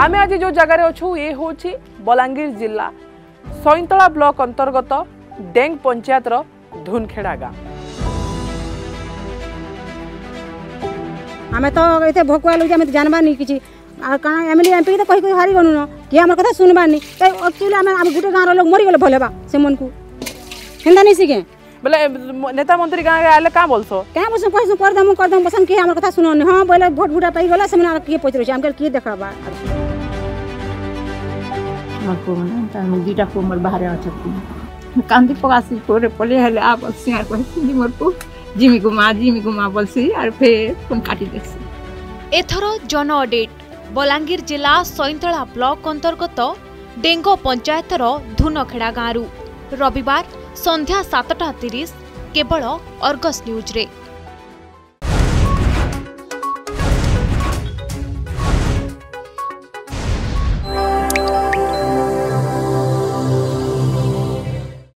आमे आज जो जगार अच्छू ये हूँ बलांगीर जिला सईंतला ब्लॉक अंतर्गत डेंग पंचायत धुनखेड़ा गाँव। आमे तो ये भकुआ लगे आम तो जानबार नहीं किसी एमएलए एमपी तो कही हारी गलुन किए आम कथा सुनबार नहीं एक्चुअली गोटे गाँव रोग मरीगले भल है से मन को हेन्ता नहीं शिखे बोले नेता मंत्री गाँव आए क्या बोलसो क्या बोलस कहूँ करदम पसंद किए आम कथा सुनोनी हाँ बोले भोट भूटा पाई गला से किए पचरुचे आम किए देखा दीटा को मोर बाहर अच्छे कांदी पकासी पोरे पले हेले आप सिंगार कहसी मोर को जिमी को माँ बोलसी आर फेर तुम काटी देसी। एथर जन अडेट बलांगीर जिला सईंतला ब्लॉक अंतर्गत डेंगो पंचायतर धुनखेड़ा गाँव रविवार संध्या 7:30 केवल अर्गस न्यूज रे।